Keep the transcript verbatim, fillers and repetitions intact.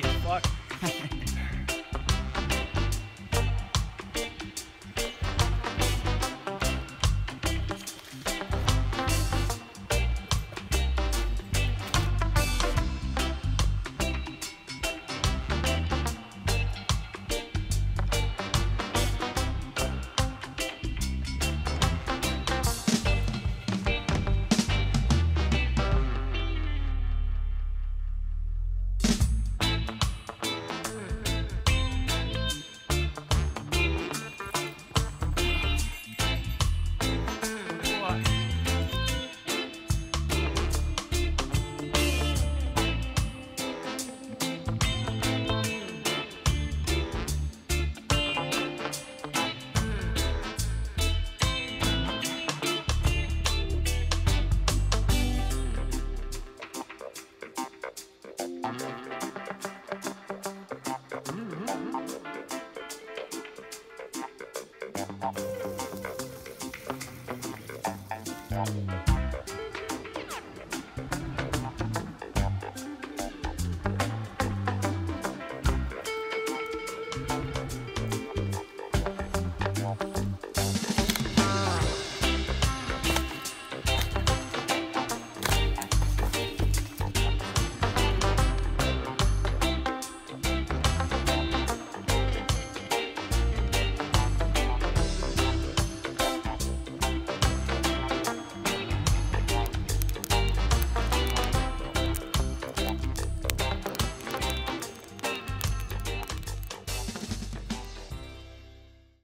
Bloody fuck.